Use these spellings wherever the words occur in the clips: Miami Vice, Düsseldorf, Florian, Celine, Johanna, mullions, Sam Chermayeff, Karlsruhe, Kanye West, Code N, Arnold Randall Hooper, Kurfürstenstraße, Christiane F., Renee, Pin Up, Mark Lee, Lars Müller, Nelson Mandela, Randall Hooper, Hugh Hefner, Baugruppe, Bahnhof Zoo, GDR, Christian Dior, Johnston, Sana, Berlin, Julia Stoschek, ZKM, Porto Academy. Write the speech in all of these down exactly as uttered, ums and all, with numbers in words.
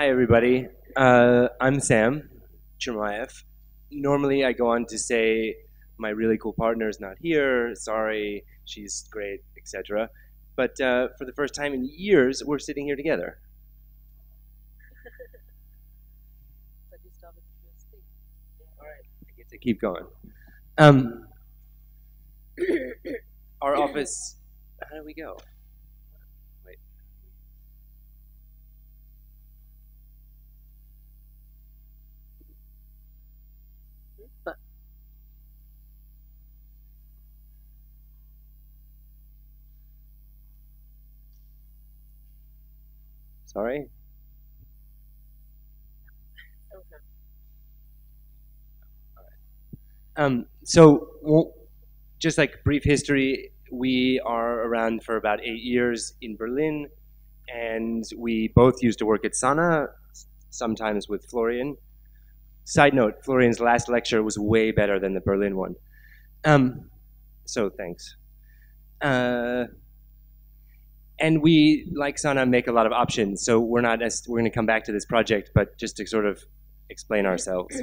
Hi, everybody. Uh, I'm Sam Chermayeff. Normally, I go on to say my really cool partner is not here. Sorry, she's great, et cetera. But uh, for the first time in years, we're sitting here together. But you started to first thing. All right, I get to keep going. Um, our office. How do we go? Sorry? Okay. All right. Um, so, well, just like brief history, we are around for about eight years in Berlin, and we both used to work at Sana, sometimes with Florian. Side note, Florian's last lecture was way better than the Berlin one. Um, so, thanks. Uh, And we, like Sana, make a lot of options. So we're not as we're going to come back to this project, but just to sort of explain ourselves.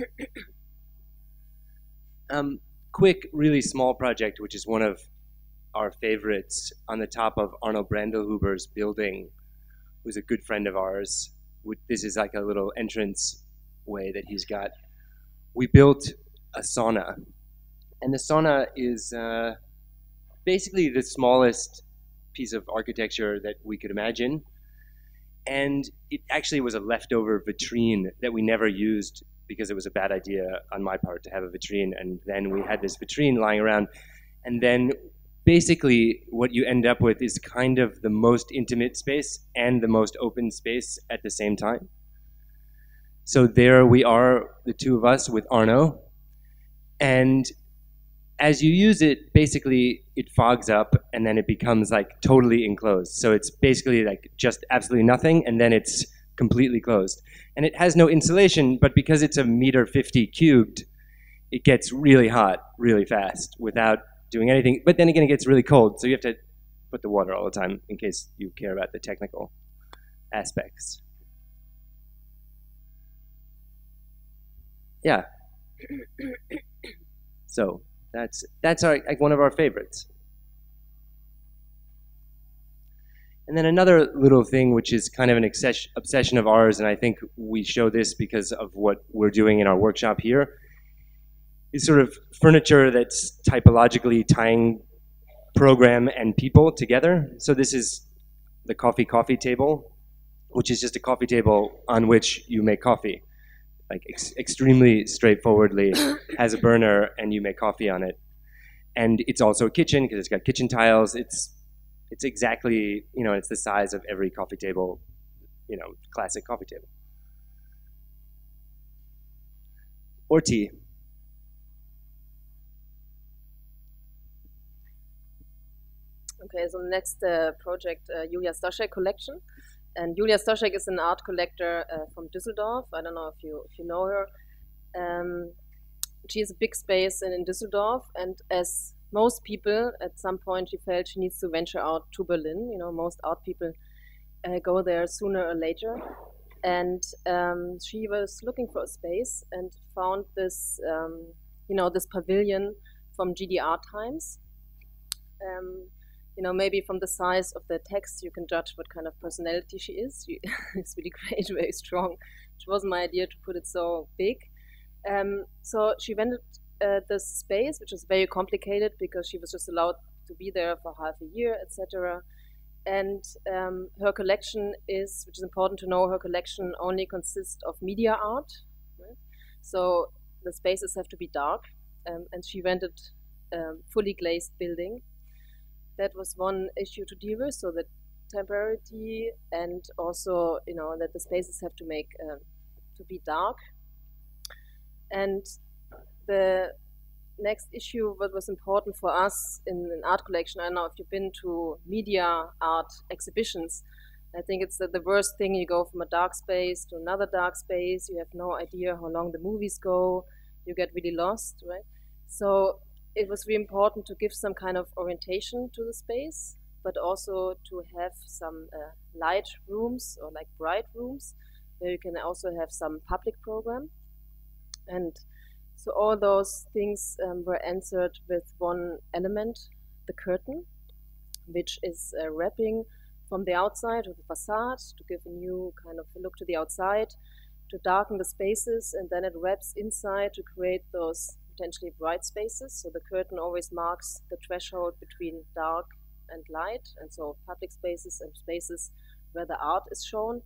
um, quick, really small project, which is one of our favorites, on the top of Arnold Randall Hooper's building, who's a good friend of ours. This is like a little entrance way that he's got. We built a sauna, and the sauna is uh, basically the smallest piece of architecture that we could imagine. And it actually was a leftover vitrine that we never used because it was a bad idea on my part to have a vitrine. And then we had this vitrine lying around. And then basically what you end up with is kind of the most intimate space and the most open space at the same time. So there we are, the two of us with Arno. And as you use it, basically it fogs up and then it becomes like totally enclosed. So it's basically like just absolutely nothing, and then it's completely closed. And it has no insulation, but because it's a meter fifty cubed, it gets really hot really fast without doing anything. But then again, it gets really cold, so you have to put the water all the time in case you care about the technical aspects. Yeah. So. That's, that's our, like one of our favorites. And then another little thing, which is kind of an obsession of ours, and I think we show this because of what we're doing in our workshop here, is sort of furniture that's typologically tying program and people together. So this is the coffee coffee table, which is just a coffee table on which you make coffee. Like ex extremely straightforwardly, has a burner and you make coffee on it, and it's also a kitchen because it's got kitchen tiles. It's it's exactly you know it's the size of every coffee table, you know, classic coffee table or tea. Okay, so the next uh, project, uh, Julia Stoschek collection. And Julia Stoschek is an art collector uh, from Düsseldorf. I don't know if you if you know her. Um, she has a big space in, in Düsseldorf, and as most people, at some point she felt she needs to venture out to Berlin. You know, most art people uh, go there sooner or later. And um, she was looking for a space and found this, um, you know, this pavilion from G D R times. Um, You know, maybe from the size of the text, you can judge what kind of personality she is. She is really great, very strong. It wasn't my idea to put it so big. Um, so she rented uh, this space, which is very complicated because she was just allowed to be there for half a year, et cetera. And um, her collection is, which is important to know, her collection only consists of media art. Right? So the spaces have to be dark. Um, and she rented a um, fully glazed building. That was one issue to deal with, so the temporality, and also, you know, that the spaces have to make uh, to be dark. And the next issue, what was important for us in an art collection, I don't know if you've been to media art exhibitions, I think it's the, the worst thing. You go from a dark space to another dark space, you have no idea how long the movies go, you get really lost, right? So it was really important to give some kind of orientation to the space, but also to have some uh, light rooms or like bright rooms where you can also have some public program. And so all those things um, were answered with one element, the curtain, which is uh, wrapping from the outside of the facade to give a new kind of look to the outside, to darken the spaces, and then it wraps inside to create those potentially bright spaces. So the curtain always marks the threshold between dark and light, and so public spaces and spaces where the art is shown.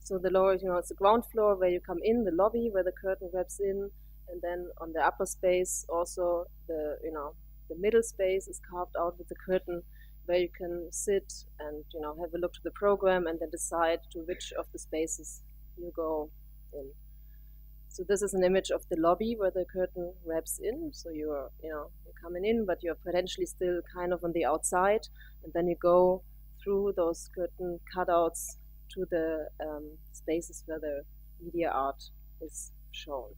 So the lower, you know, it's the ground floor where you come in, the lobby where the curtain wraps in, and then on the upper space also the, you know, the middle space is carved out with the curtain where you can sit and, you know, have a look to the program and then decide to which of the spaces you go in. So this is an image of the lobby where the curtain wraps in. So you're, you know, you're coming in, but you're potentially still kind of on the outside, and then you go through those curtain cutouts to the um, spaces where the media art is shown.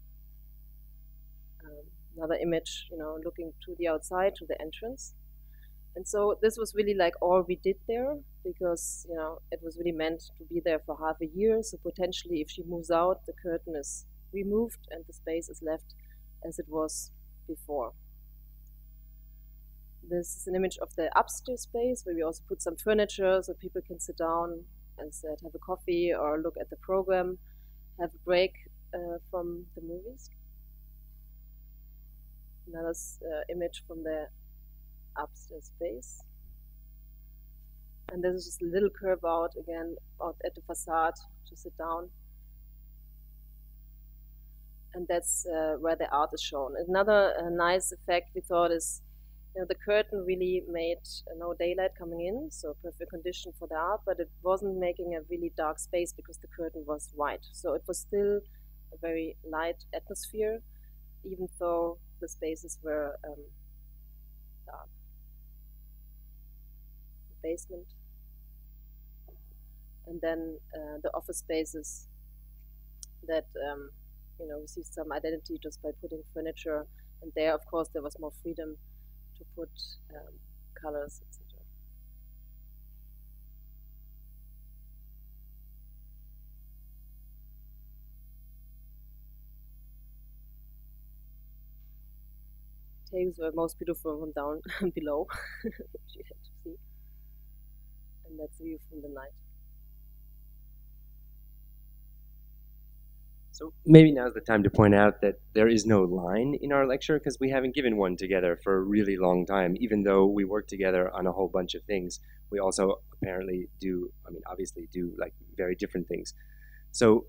Um, another image, you know, looking to the outside, to the entrance. And so this was really like all we did there, because, you know, it was really meant to be there for half a year. So potentially if she moves out, the curtain is removed and the space is left as it was before. This is an image of the upstairs space where we also put some furniture so people can sit down and said, have a coffee or look at the program, have a break uh, from the movies. Another uh, image from the upstairs space. And this is just a little curve out again out at the facade to sit down. And that's uh, where the art is shown. Another uh, nice effect we thought is, you know, the curtain really made uh, no daylight coming in, so perfect condition for the art, but it wasn't making a really dark space because the curtain was white. So it was still a very light atmosphere, even though the spaces were um, dark. The basement. And then uh, the office spaces that, um, you know, received some identity just by putting furniture. And there, of course, there was more freedom to put um, colors, et cetera. Takes were most beautiful from down below, which you had to see. And that's the view from the night. So maybe now's the time to point out that there is no line in our lecture because we haven't given one together for a really long time. Even though we work together on a whole bunch of things, we also apparently do, I mean, obviously do like very different things. So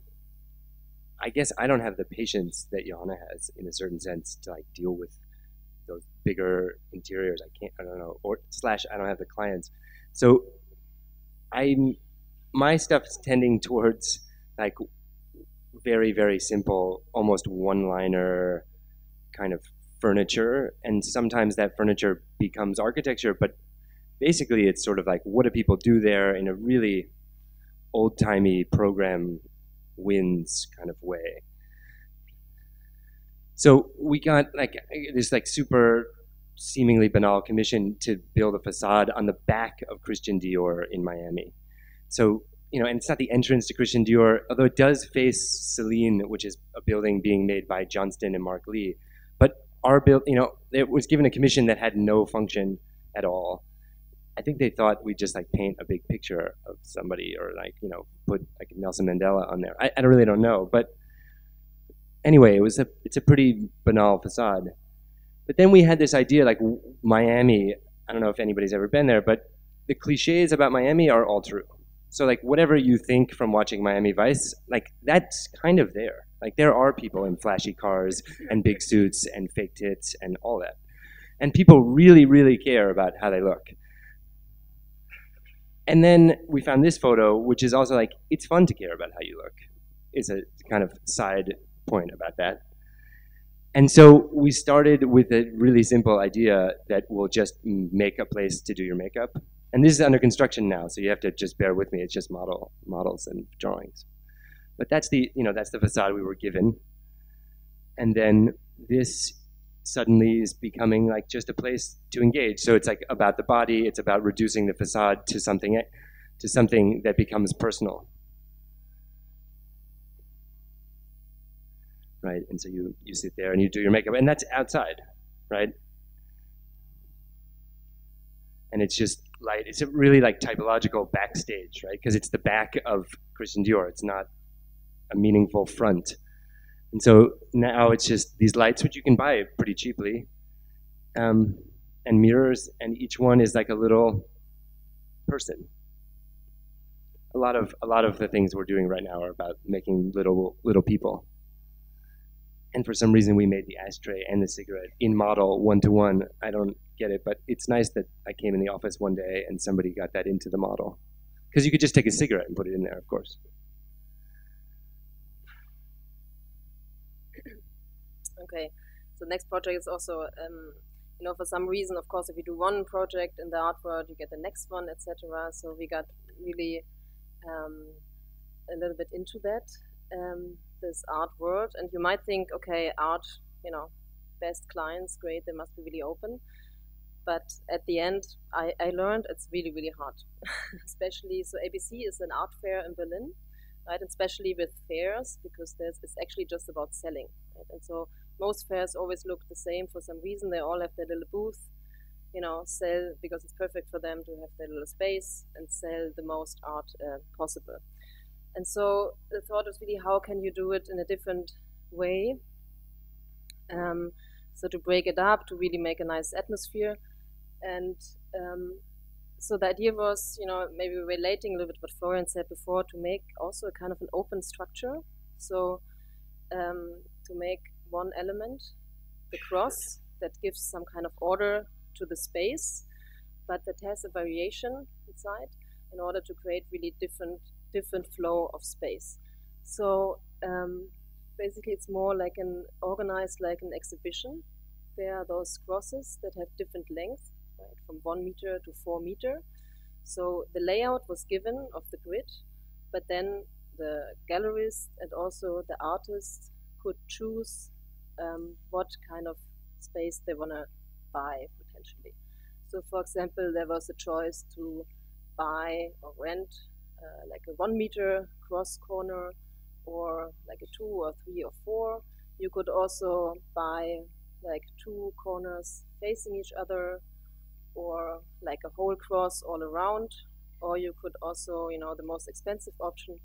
I guess I don't have the patience that Johanna has in a certain sense to like deal with those bigger interiors. I can't, I don't know, or slash I don't have the clients. So I'm, my stuff's tending towards like, very, very simple, almost one-liner kind of furniture. And sometimes that furniture becomes architecture, but basically it's sort of like, what do people do there in a really old-timey program wins kind of way. So we got like this like super seemingly banal commission to build a facade on the back of Christian Dior in Miami. So, you know, and it's not the entrance to Christian Dior, although it does face Celine, which is a building being made by Johnston and Mark Lee. But our build, you know, it was given a commission that had no function at all. I think they thought we'd just like paint a big picture of somebody or like, you know, put like Nelson Mandela on there. I, I really don't know. But anyway, it was a, it's a pretty banal facade. But then we had this idea like Miami, I don't know if anybody's ever been there, but the cliches about Miami are all true. So like whatever you think from watching Miami Vice, like that's kind of there. Like there are people in flashy cars and big suits and fake tits and all that. And people really, really care about how they look. And then we found this photo, which is also like, it's fun to care about how you look. It's a kind of side point about that. And so we started with a really simple idea that we'll just make a place to do your makeup. And this is under construction now, so you have to just bear with me. It's just model, models and drawings. But that's the, you know, that's the facade we were given. And then this suddenly is becoming like just a place to engage. So it's like about the body. It's about reducing the facade to something, to something that becomes personal. right? And so you, you sit there and you do your makeup, and that's outside, right? And it's just like, it's a really like typological backstage, right? Because it's the back of Christian Dior. It's not a meaningful front. And so now it's just these lights, which you can buy pretty cheaply, um, and mirrors, and each one is like a little person. A lot of a lot of the things we're doing right now are about making little little people. And for some reason, we made the ashtray and the cigarette in model one to one. I don't get it, but it's nice that I came in the office one day and somebody got that into the model, because you could just take a cigarette and put it in there, of course. Okay, so the next project is also, um, you know, for some reason, of course, if you do one project in the art world, you get the next one, et cetera. So we got really um, a little bit into that, um, this art world. And you might think, okay, art, you know, best clients, great, they must be really open. But at the end, I, I learned it's really, really hard, especially, so A B C is an art fair in Berlin, right? And especially with fairs, because there's, it's actually just about selling, right? And so most fairs always look the same for some reason. They all have their little booth, you know, sell, because it's perfect for them to have their little space and sell the most art uh, possible. And so the thought was really, how can you do it in a different way? Um, so to break it up, to really make a nice atmosphere. And um, so the idea was, you know, maybe relating a little bit what Florian said before, to make also a kind of an open structure. So um, to make one element, the cross, that gives some kind of order to the space, but that has a variation inside in order to create really different different flow of space. So um, basically it's more like an organized, like an exhibition. There are those crosses that have different lengths, right, from one meter to four meter. So the layout was given of the grid, but then the galleries and also the artists could choose um, what kind of space they want to buy potentially. So for example, there was a choice to buy or rent uh, like a one meter cross corner, or like a two or three or four. You could also buy like two corners facing each other, or like a whole cross all around, or you could also, you know, the most expensive option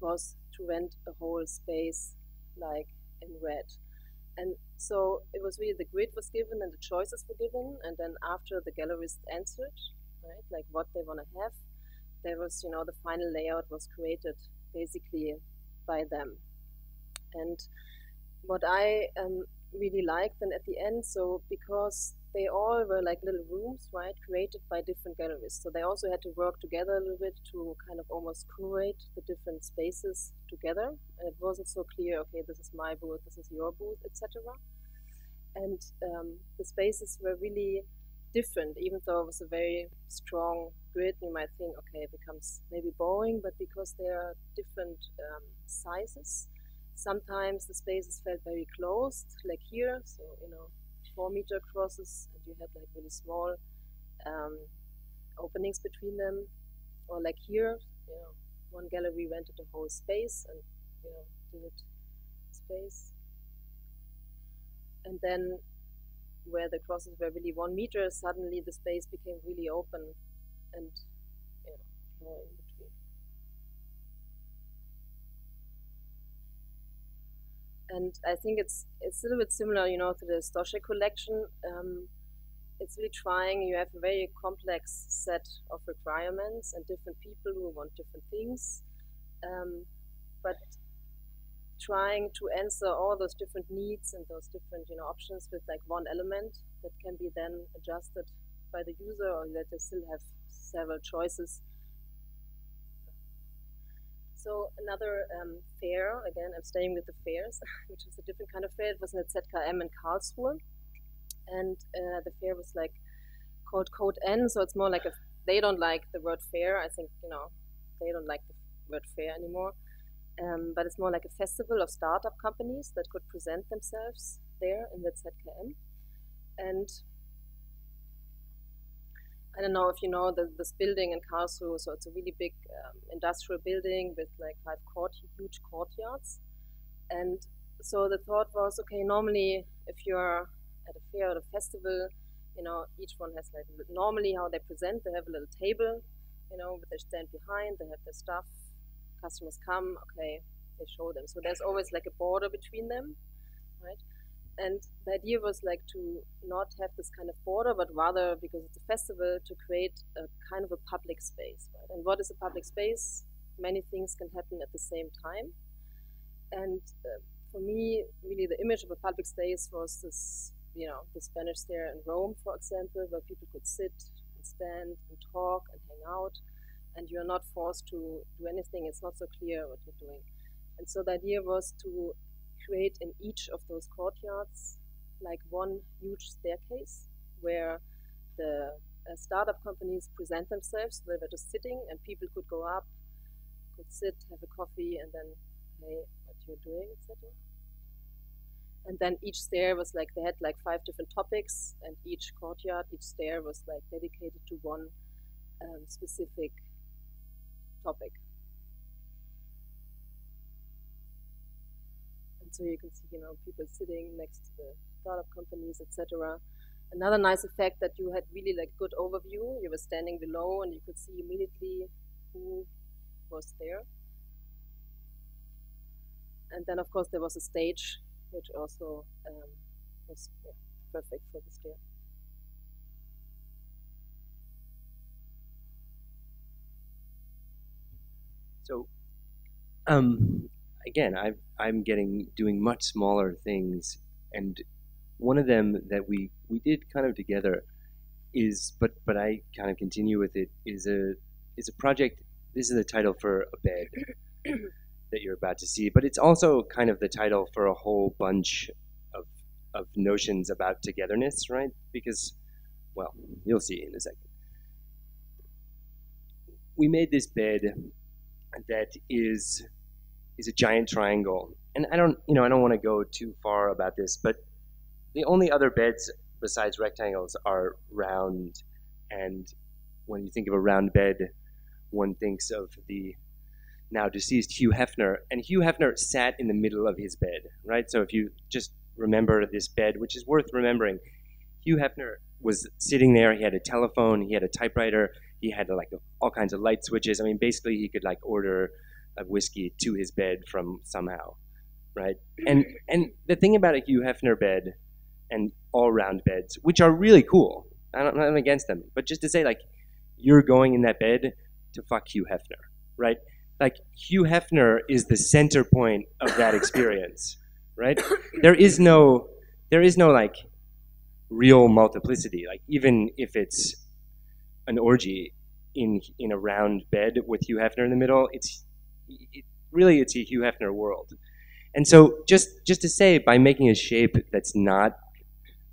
was to rent a whole space like in red. And so it was really, the grid was given and the choices were given, and then after the galleries answered, right, like what they want to have, there was, you know, the final layout was created basically by them. And what I um, really liked, and at the end, so because they all were like little rooms, right, created by different galleries, so they also had to work together a little bit to kind of almost curate the different spaces together, and it wasn't so clear, okay, this is my booth, this is your booth, et cetera. And um, the spaces were really different, even though it was a very strong grid. You might think, okay, it becomes maybe boring, but because they are different um, sizes, sometimes the spaces felt very closed, like here, so, you know, four meter crosses, and you had like really small um, openings between them, or like here, you know, one gallery rented a whole space and, you know, did it space. And then where the crosses were really one meter, suddenly the space became really open and, you know, more in between. And I think it's it's a little bit similar, you know, to the Stoschek collection. Um, it's really trying, you have a very complex set of requirements and different people who want different things. Um, but trying to answer all those different needs and those different, you know, options with like one element that can be then adjusted by the user, or that they still have several choices. So another um, fair, again, I'm staying with the fairs, which is a different kind of fair. It was at Z K M in Karlsruhe. And uh, the fair was like called Code N, so it's more like a, they don't like the word fair. I think, you know, they don't like the word fair anymore. Um, but it's more like a festival of startup companies that could present themselves there in the Z K M. And I don't know if you know the, this building in Karlsruhe, so it's a really big um, industrial building with like five court, huge courtyards. And so the thought was, okay, normally if you're at a fair or a festival, you know, each one has like, normally how they present, they have a little table, you know, but they stand behind, they have their stuff, customers come, okay, they show them. So there's always like a border between them, right? And the idea was like to not have this kind of border, but rather, because it's a festival, to create a kind of a public space, right? And what is a public space? Many things can happen at the same time. And uh, for me, really the image of a public space was this, you know, the Spanish Stair in Rome, for example, where people could sit and stand and talk and hang out, and you're not forced to do anything. It's not so clear what you're doing. And so the idea was to create in each of those courtyards like one huge staircase where the uh, startup companies present themselves. They were just sitting, and people could go up, could sit, have a coffee, and then, hey, what you're doing, et cetera. And then each stair was like, they had like five different topics, and each courtyard, each stair was like dedicated to one um, specific topic. And so you can see, you know, people sitting next to the startup companies, et cetera. Another nice effect that you had really like good overview. You were standing below, and you could see immediately who was there. And then, of course, there was a stage, which also um, was yeah, perfect for this year. So, um, again, I've, I'm getting doing much smaller things, and one of them that we we did kind of together is, but but I kind of continue with it, is a is a project. This is the title for a bed. That you're about to see, but it's also kind of the title for a whole bunch of, of notions about togetherness, right? Because, well, you'll see in a second. We made this bed that is is a giant triangle, and I don't, you know, I don't want to go too far about this, but the only other beds besides rectangles are round, and when you think of a round bed, one thinks of the now deceased Hugh Hefner, and Hugh Hefner sat in the middle of his bed, right? So if you just remember this bed, which is worth remembering, Hugh Hefner was sitting there, he had a telephone, he had a typewriter, he had like all kinds of light switches. I mean, basically he could like order a whiskey to his bed from somehow, right? And, and the thing about a Hugh Hefner bed and all round beds, which are really cool, I don't, I'm against them, but just to say like, you're going in that bed to fuck Hugh Hefner, right? Like Hugh Hefner is the center point of that experience, right? There is no, there is no like real multiplicity. Like even if it's an orgy in in a round bed with Hugh Hefner in the middle, it's it, really it's a Hugh Hefner world. And so just just to say, by making a shape that's not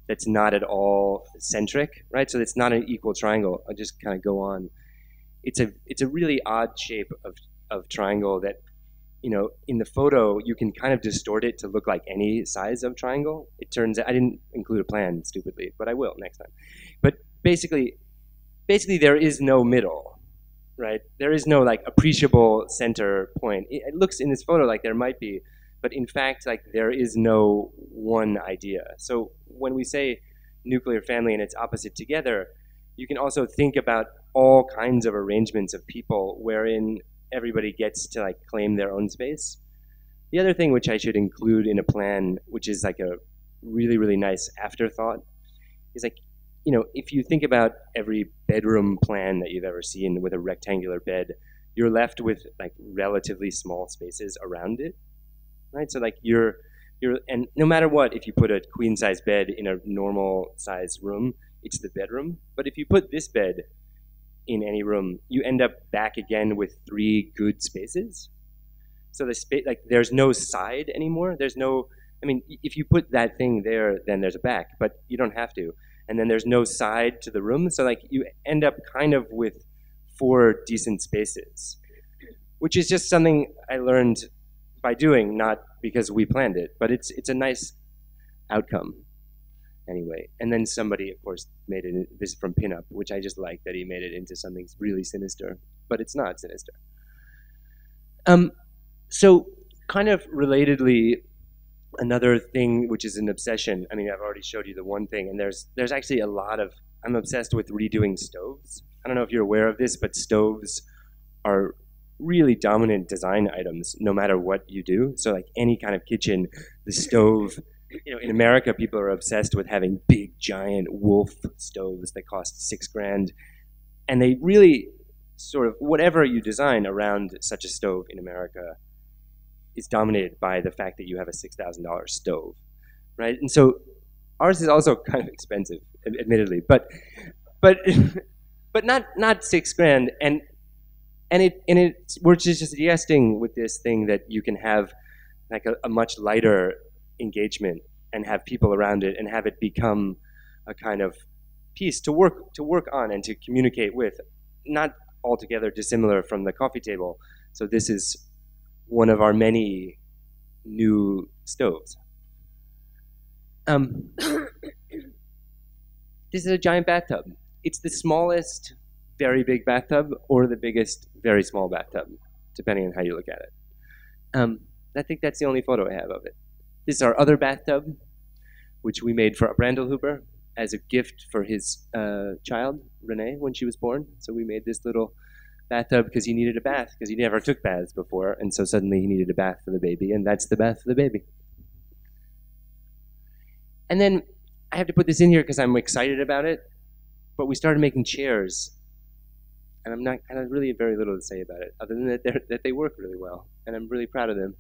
that's not at all centric, right? So it's not an equal triangle. I'll just kind of go on. It's a it's a really odd shape of. of triangle that, you know, in the photo, you can kind of distort it to look like any size of triangle. It turns out, I didn't include a plan stupidly, but I will next time. But basically, basically there is no middle, right? There is no like appreciable center point. It, it looks in this photo like there might be, but in fact, like there is no one idea. So when we say nuclear family and its opposite together, you can also think about all kinds of arrangements of people wherein everybody gets to like claim their own space. The other thing which I should include in a plan, which is like a really, really nice afterthought, is like, you know, if you think about every bedroom plan that you've ever seen with a rectangular bed, you're left with like relatively small spaces around it, right? So like you're, you're, and no matter what, if you put a queen size bed in a normal size room, it's the bedroom. But if you put this bed in any room, you end up back again with three good spaces. So the space, like there's no side anymore. There's no, I mean, if you put that thing there, then there's a back, but you don't have to. And then there's no side to the room. So like you end up kind of with four decent spaces, which is just something I learned by doing, not because we planned it, but it's, it's a nice outcome. Anyway, and then somebody, of course, made it, this is from Pin Up, which I just like that he made it into something really sinister, but it's not sinister. Um, so kind of relatedly, Another thing, which is an obsession, I mean, I've already showed you the one thing, and there's there's actually a lot of, I'm obsessed with redoing stoves. I don't know if you're aware of this, but stoves are really dominant design items, no matter what you do. So like any kind of kitchen, the stove, you know, in America, people are obsessed with having big, giant wolf stoves that cost six grand. And they really sort of, whatever you design around such a stove in America, is dominated by the fact that you have a six thousand dollar stove, right? And so ours is also kind of expensive, admittedly, but but but not not six grand. And and it and it we're just suggesting with this thing that you can have like a, a much lighter engagement and have people around it and have it become a kind of piece to work to work on and to communicate with, not altogether dissimilar from the coffee table. So this is one of our many new stoves. Um, this is a giant bathtub. It's the smallest very big bathtub or the biggest very small bathtub, depending on how you look at it. Um, I think that's the only photo I have of it. This is our other bathtub, which we made for Randall Hooper as a gift for his uh, child, Renee, when she was born. So we made this little bathtub because he needed a bath, because he never took baths before, and so suddenly he needed a bath for the baby, and that's the bath for the baby. And then I have to put this in here because I'm excited about it, but we started making chairs, and I'm not, and I really have very little to say about it, other than that, they're, that they work really well, and I'm really proud of them.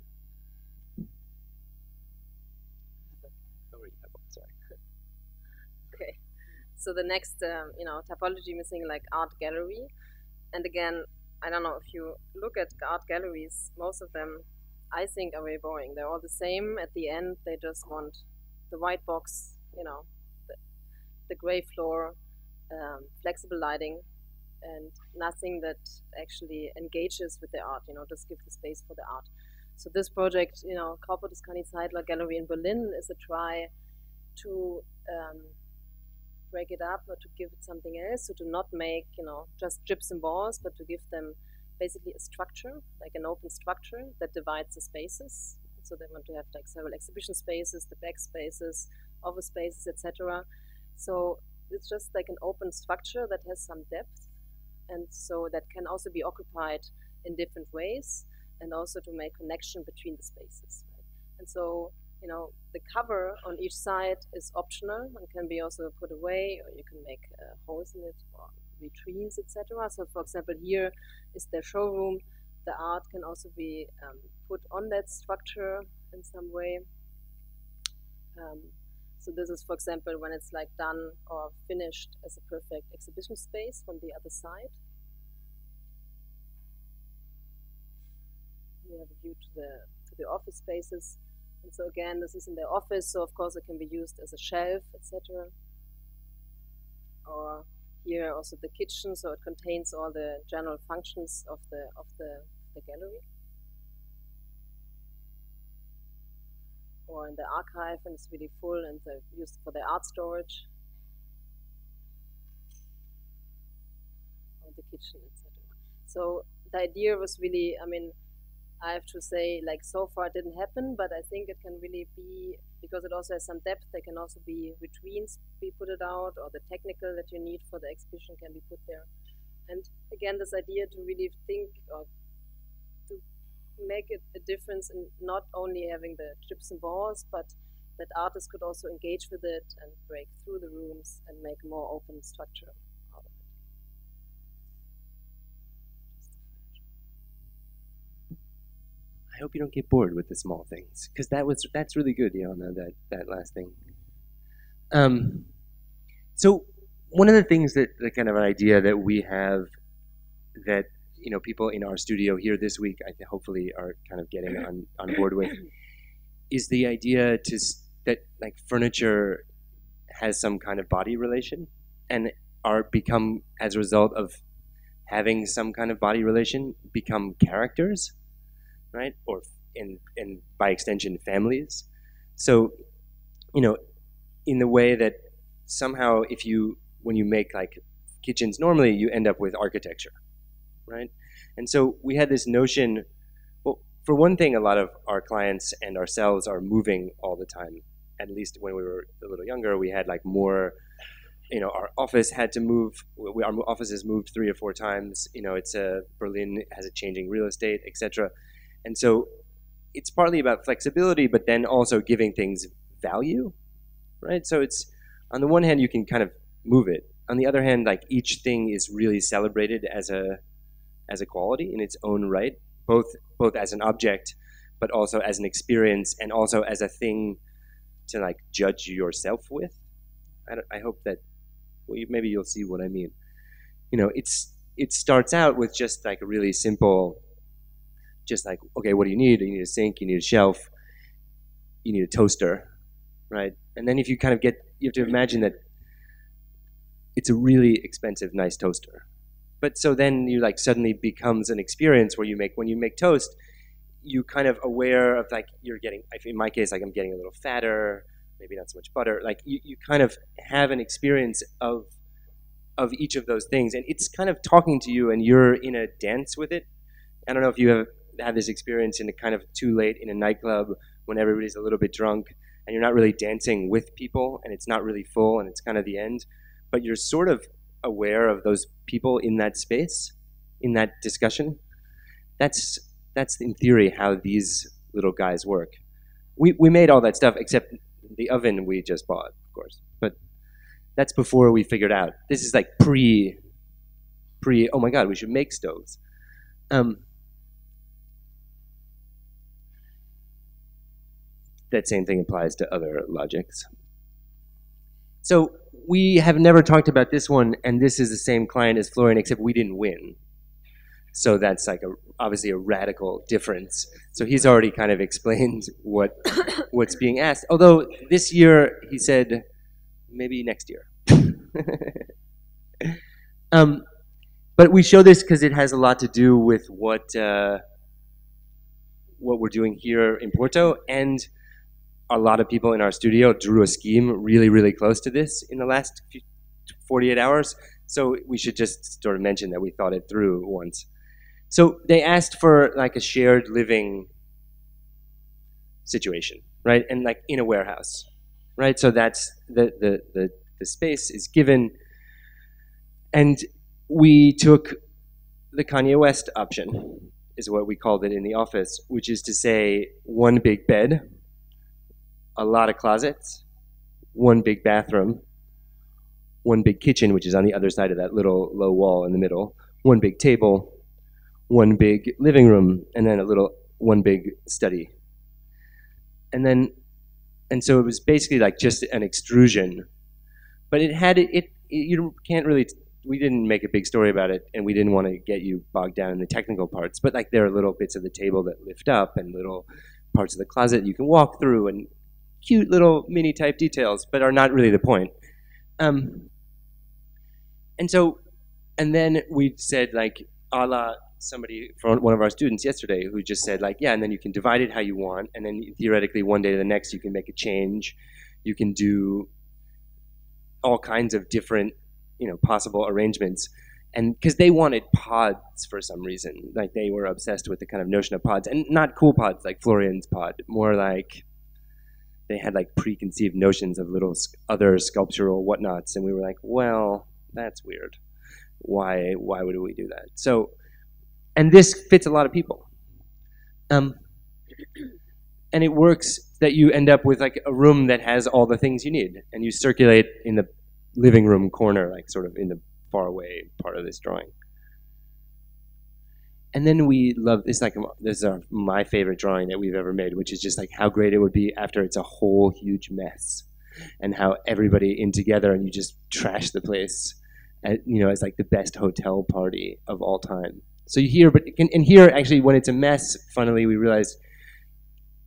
Okay, so the next, um, you know, typology missing like art gallery. And again, I don't know if you look at art galleries, most of them, I think, are very boring. They're all the same. At the end, they just want the white box, you know, the, the gray floor, um, flexible lighting, and nothing that actually engages with the art, you know, just give the space for the art. So this project, you know, Kaufhaus Kani Zeidler Gallery in Berlin is a try to um, break it up or to give it something else, so to not make, you know, just gypsum walls, but to give them basically a structure, like an open structure that divides the spaces. So they want to have like several exhibition spaces, the back spaces, office spaces, et cetera. So it's just like an open structure that has some depth, and so that can also be occupied in different ways, and also to make connection between the spaces. Right? And so, you know, the cover on each side is optional and can be also put away, or you can make uh, holes in it or vitrines, et cetera. So, for example, here is the showroom. The art can also be um, put on that structure in some way. Um, so this is, for example, when it's like done or finished as a perfect exhibition space from the other side. We have a view to the to the office spaces. And so again, this is in their office, so of course it can be used as a shelf, et cetera. Or here also the kitchen, so it contains all the general functions of the of the, the gallery. Or in the archive, and it's really full, and they're used for the art storage. Or the kitchen, et cetera. So the idea was really, I mean, I have to say, like, so far it didn't happen, but I think it can really be, because it also has some depth, there can also be vitrines be put it out, or the technical that you need for the exhibition can be put there. And again, this idea to really think, or to make it a difference in not only having the gypsum walls, but that artists could also engage with it and break through the rooms and make more open structure. I hope you don't get bored with the small things, because that was that's really good, Johanna, that, that last thing. Um, so one of the things that, the kind of an idea that we have that, you know, people in our studio here this week, I think hopefully are kind of getting on, on board with, is the idea to that like furniture has some kind of body relation and are become, as a result of having some kind of body relation, become characters. Right? Or in, in by extension, families. So, you know, in the way that somehow if you, when you make like kitchens, normally you end up with architecture, right? And so we had this notion, well, for one thing, a lot of our clients and ourselves are moving all the time. At least when we were a little younger, we had like more, you know, our office had to move. We, our offices moved three or four times. You know, it's a, Berlin has a changing real estate, et cetera. And so it's partly about flexibility, but then also giving things value, right? So it's, on the one hand, you can kind of move it. On the other hand, like each thing is really celebrated as a as a quality in its own right, both both as an object, but also as an experience, and also as a thing to like judge yourself with. I, don't, I hope that well, you, maybe you'll see what I mean. You know, it's it starts out with just like a really simple, just like, okay, what do you need? You need a sink, you need a shelf, you need a toaster, right? And then if you kind of get, you have to imagine that it's a really expensive, nice toaster. But so then you like suddenly becomes an experience where you make, when you make toast, you kind of aware of like you're getting, in my case, like I'm getting a little fatter, maybe not so much butter. Like you, you kind of have an experience of of each of those things. And it's kind of talking to you and you're in a dance with it. I don't know if you have had this experience in a kind of too late in a nightclub when everybody's a little bit drunk and you're not really dancing with people and it's not really full and it's kind of the end. But you're sort of aware of those people in that space, in that discussion. That's that's in theory how these little guys work. We we made all that stuff except the oven we just bought, of course. But that's before we figured out. This is like pre pre. Oh my God, we should make stoves. Um, that same thing applies to other logics. So we have never talked about this one, and this is the same client as Florian, except we didn't win. So that's like a, obviously a radical difference. So he's already kind of explained what what's being asked. Although this year, he said, maybe next year. um, but we show this because it has a lot to do with what, uh, what we're doing here in Porto, and a lot of people in our studio drew a scheme really, really close to this in the last forty-eight hours. So we should just sort of mention that we thought it through once. So they asked for like a shared living situation, right? And like in a warehouse, right? So that's the, the, the, the space is given. And we took the Kanye West option, is what we called it in the office, which is to say one big bed, a lot of closets, one big bathroom, one big kitchen, which is on the other side of that little low wall in the middle, one big table, one big living room, and then a little, one big study. And then, and so it was basically like just an extrusion, but it had, it, it you can't really, we didn't make a big story about it, and we didn't want to get you bogged down in the technical parts, but like there are little bits of the table that lift up and little parts of the closet you can walk through, and cute little mini type details, but are not really the point. Um, and so, and then we said like, a la somebody from one of our students yesterday who just said like, yeah, and then you can divide it how you want. And then theoretically one day to the next, you can make a change. You can do all kinds of different, you know, possible arrangements. And because they wanted pods for some reason, like they were obsessed with the kind of notion of pods, and not cool pods like Florian's pod, more like, they had like preconceived notions of little sc other sculptural whatnots, and we were like, well, that's weird. Why why would we do that? So, and this fits a lot of people. Um, and it works that you end up with like a room that has all the things you need, and you circulate in the living room corner, like sort of in the far away part of this drawing. And then we love, it's like, this is our, my favorite drawing that we've ever made, which is just like how great it would be after it's a whole huge mess and how everybody in together and you just trash the place, at, you know, as like the best hotel party of all time. So you hear, but it can, and here actually when it's a mess, funnily we realized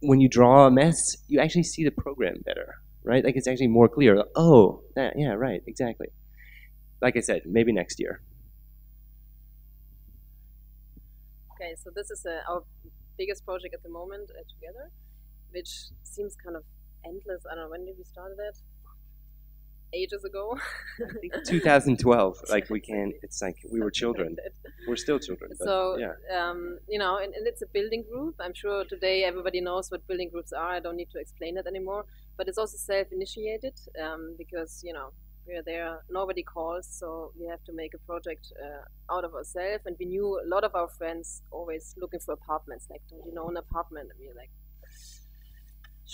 when you draw a mess, you actually see the program better, right? Like it's actually more clear. Like, oh, that, yeah, right, exactly. Like I said, maybe next year. Okay, so this is uh, our biggest project at the moment uh, together, which seems kind of endless. I don't know, when did we start that? ages ago. twenty twelve, like we can, it's like we were children. We're still children. But so, yeah. um, you know, and, and it's a building group. I'm sure today everybody knows what building groups are. I don't need to explain it anymore. But it's also self-initiated um, because, you know, we're there, nobody calls, so we have to make a project uh, out of ourselves. And we knew a lot of our friends always looking for apartments, like, don't you know an apartment? And we're like,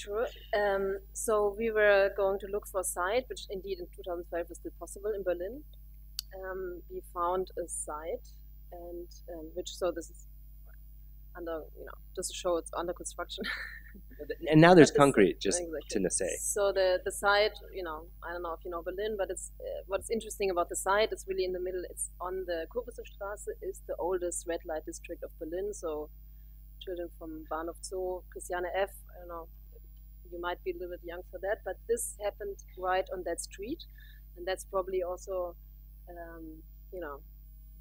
sure. Um, so we were going to look for a site, which indeed in two thousand twelve was still possible in Berlin. Um, we found a site, and um, which so this is under, you know, just to show it's under construction. And now there's concrete, just exactly. to say. So the the site, you know, I don't know if you know Berlin, but it's uh, what's interesting about the site. It's really in the middle. It's on the Kurfürstenstraße, is the oldest red light district of Berlin. So children from Bahnhof Zoo, Christiane F. I don't know. You might be a little bit young for that, but this happened right on that street, and that's probably also, um, you know,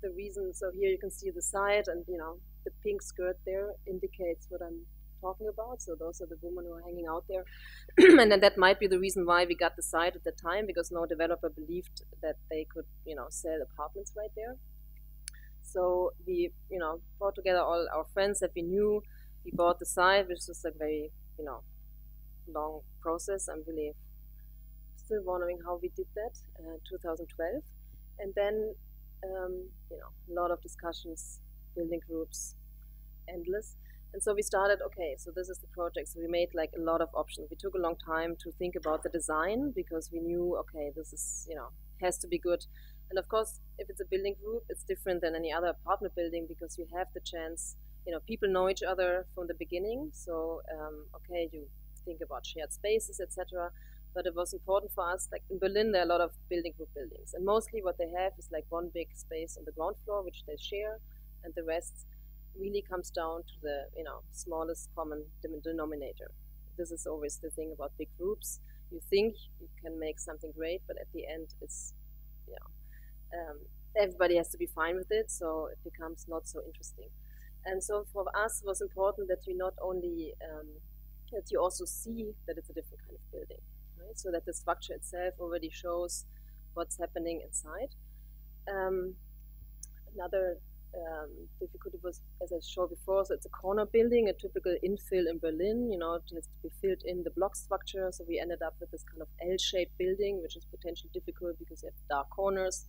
the reason. So here you can see the site, and you know, the pink skirt there indicates what I'm talking about. So those are the women who are hanging out there, and then that might be the reason why we got the site at the time, because no developer believed that they could, you know, sell apartments right there. So we, you know, brought together all our friends that we knew. We bought the site, which was like very, you know, long process. I'm really still wondering how we did that. Uh, twenty twelve, and then um, you know, a lot of discussions, building groups, endless. And so we started. Okay, so this is the project. So we made like a lot of options. We took a long time to think about the design because we knew, okay, this is, you know, has to be good. And of course, if it's a building group, it's different than any other apartment building because you have the chance. You know, people know each other from the beginning. So um, okay, you. Think about shared spaces, et cetera. But it was important for us. Like in Berlin, there are a lot of building group buildings, and mostly what they have is like one big space on the ground floor, which they share, and the rest really comes down to the, you know, smallest common denominator. This is always the thing about big groups. You think you can make something great, but at the end, it's, you know, um, everybody has to be fine with it, so it becomes not so interesting. And so for us, it was important that you not only um, that you also see that it's a different kind of building, right? So that the structure itself already shows what's happening inside. Um, another um, difficulty was, as I showed before, so it's a corner building, a typical infill in Berlin, you know, it has to be filled in the block structure. So we ended up with this kind of L-shaped building, which is potentially difficult because you have dark corners.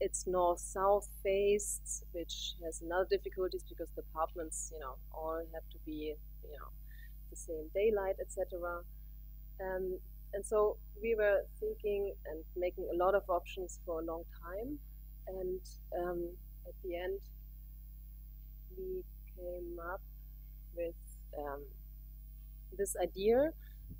It's north-south faced, which has another difficulties because the apartments, you know, all have to be, you know, the same daylight, et cetera. Um, and so we were thinking and making a lot of options for a long time. And um, at the end, we came up with um, this idea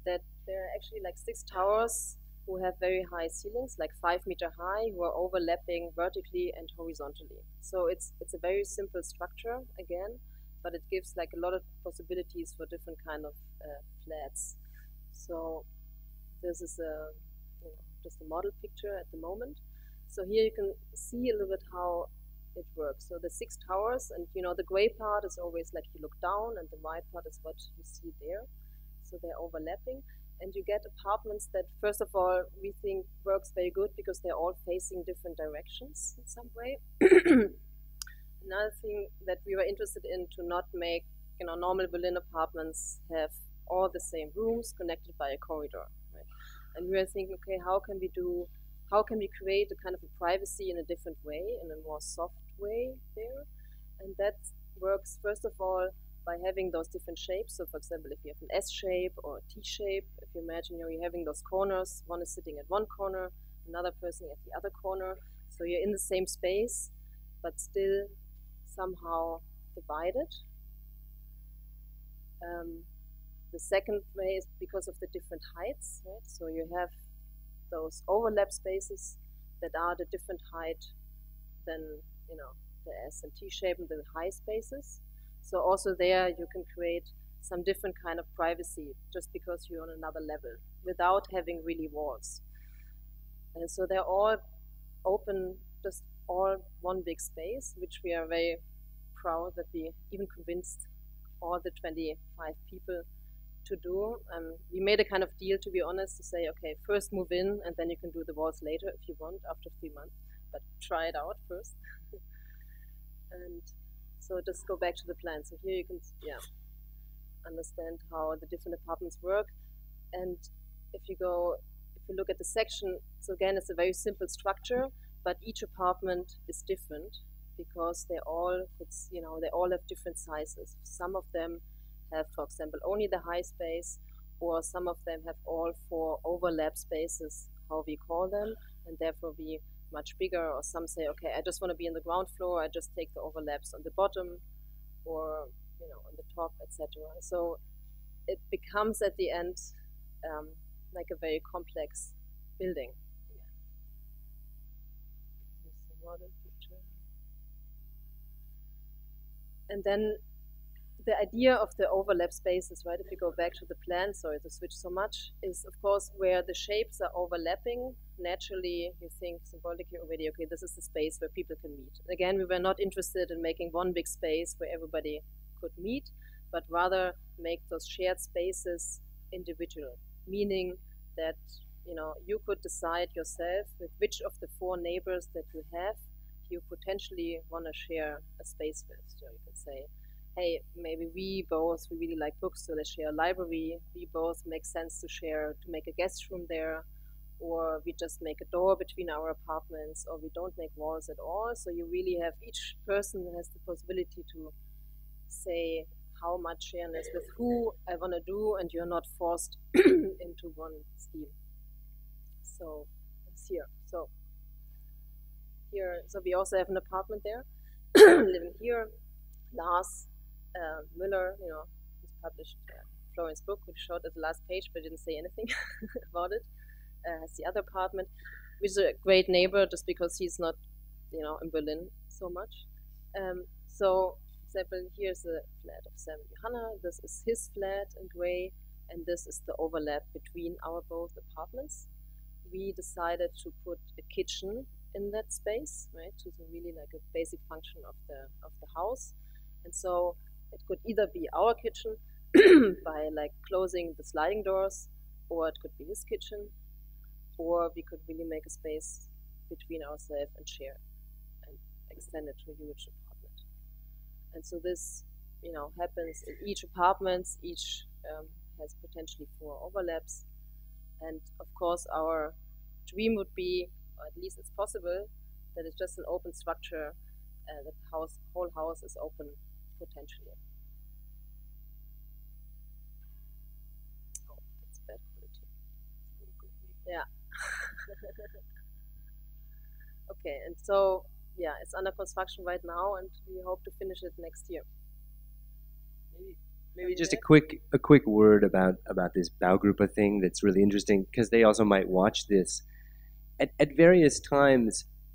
that there are actually like six towers who have very high ceilings, like five meter high, who are overlapping vertically and horizontally. So it's, it's a very simple structure again, but it gives like a lot of possibilities for different kind of uh, flats. So this is a, you know, just a model picture at the moment. So here you can see a little bit how it works. So the six towers, and you know, the gray part is always like you look down, and the white part is what you see there. So they're overlapping, and you get apartments that, first of all, we think works very good because they're all facing different directions in some way. Another thing that we were interested in, to not make, you know, normal Berlin apartments have all the same rooms connected by a corridor, right? And we were thinking, okay, how can we do, how can we create a kind of a privacy in a different way, in a more soft way there? And that works, first of all, by having those different shapes. So, for example, if you have an S shape or a T shape, if you imagine, you know, you're having those corners, one is sitting at one corner, another person at the other corner. So you're in the same space, but still somehow divided. Um, the second way is because of the different heights, right? So you have those overlap spaces that are at a different height than, you know, the S and T shape and the high spaces. So also there you can create some different kind of privacy just because you're on another level without having really walls. And so they're all open, just all one big space, which we are very proud that we even convinced all the twenty-five people to do. Um, we made a kind of deal, to be honest, to say, okay, first move in and then you can do the walls later if you want after three months, but try it out first. And so just go back to the plan. So here you can yeah, understand how the different apartments work. And if you go, if you look at the section, so again, it's a very simple structure, but each apartment is different because they all, it's, you know, they all have different sizes. Some of them have, for example, only the high space, or some of them have all four overlap spaces, how we call them, and therefore we much bigger, or some say, okay, I just want to be in the ground floor, I just take the overlaps on the bottom, or, you know, on the top, et cetera. So it becomes at the end um, like a very complex building. Yeah. And then the idea of the overlap spaces, right, if you go back to the plan, sorry to switch so much, is of course where the shapes are overlapping, naturally you think symbolically already, okay, this is the space where people can meet. Again, we were not interested in making one big space where everybody could meet, but rather make those shared spaces individual, meaning that, you know, you could decide yourself with which of the four neighbors that you have you potentially want to share a space with. So you can say, hey, maybe we both, we really like books, so let's share a library. We both make sense to share, to make a guest room there, or we just make a door between our apartments, or we don't make walls at all. So you really have, each person has the possibility to say how much shareness with who I want to do, and you're not forced into one scheme. So it's here. So here, so we also have an apartment there, living here. Lars Uh, Müller, you know, who's published uh, Florian's book, which showed at the last page but didn't say anything about it. Uh, has the other apartment, which is a great neighbor, just because he's not, you know, in Berlin so much. Um, so, for example, here's the flat of Sam Johanna. This is his flat in grey, and this is the overlap between our both apartments. We decided to put a kitchen in that space, right? So it's really like a basic function of the of the house, and so. It could either be our kitchen by like closing the sliding doors, or it could be his kitchen, or we could really make a space between ourselves and share and extend it to a huge apartment. And so this, you know, happens in each apartment. Each um, has potentially four overlaps. And of course, our dream would be, or at least it's possible, that it's just an open structure, uh, that the house, whole house is open. Potentially. Oh, that's bad quality. Yeah. Okay, and so, yeah, it's under construction right now, and we hope to finish it next year. Maybe, maybe just there? a quick a quick word about, about this Baugruppe thing that's really interesting, because they also might watch this. At, at various times,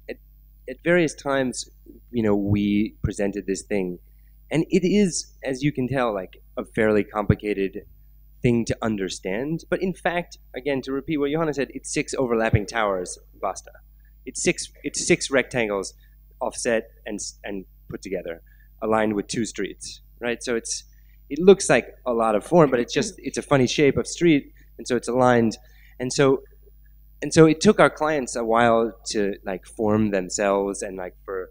at, at various times, you know, we presented this thing. And it is, as you can tell, like a fairly complicated thing to understand. But in fact, again, to repeat what Johanna said, it's six overlapping towers, basta. It's six, it's six rectangles offset and and put together, aligned with two streets, right? So it's it looks like a lot of form, but it's just it's a funny shape of street, and so it's aligned, and so and so it took our clients a while to like form themselves and like for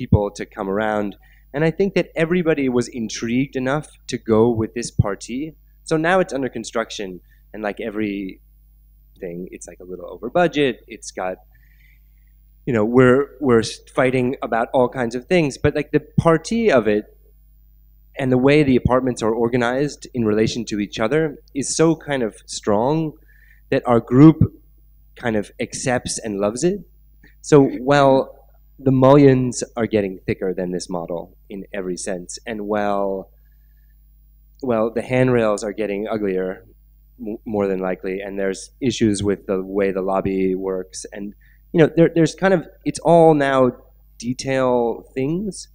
people to come around. And I think that everybody was intrigued enough to go with this party. So now it's under construction, and like every thing, it's like a little over budget. It's got, you know, we're we're fighting about all kinds of things. But like the party of it, and the way the apartments are organized in relation to each other, is so kind of strong that our group kind of accepts and loves it. So while the mullions are getting thicker than this model in every sense, and well, well, the handrails are getting uglier, m more than likely, and there's issues with the way the lobby works, and you know, there, there's kind of, it's all now detail things,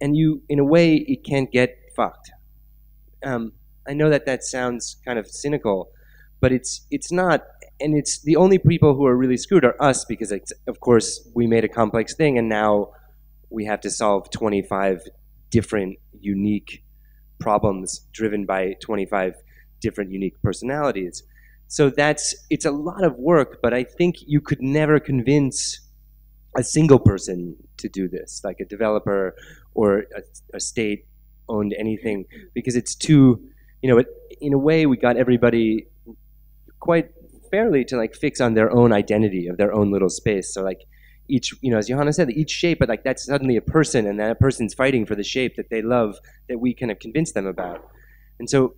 and you, in a way, it can't get fucked. Um, I know that that sounds kind of cynical, but it's it's not. And it's the only people who are really screwed are us, because it's, of course, we made a complex thing, and now we have to solve twenty-five different unique problems driven by twenty-five different, unique personalities. So that's, it's a lot of work, but I think you could never convince a single person to do this, like a developer or a, a state-owned anything, because it's too, you know, it, in a way we got everybody quite fairly to like fix on their own identity of their own little space. So like each, you know, as Johanna said, each shape, but like that's suddenly a person, and that person's fighting for the shape that they love that we kind of convince them about. And so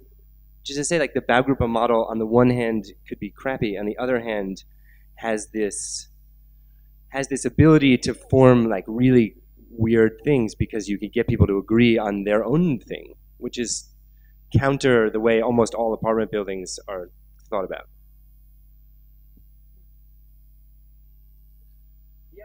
just to say like the Baugruppe model on the one hand could be crappy, on the other hand has this, has this ability to form like really weird things because you could get people to agree on their own thing, which is counter the way almost all apartment buildings are thought about. Yeah,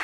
you.